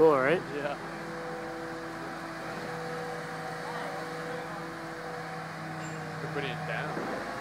cool, right? Yeah. They're putting it down.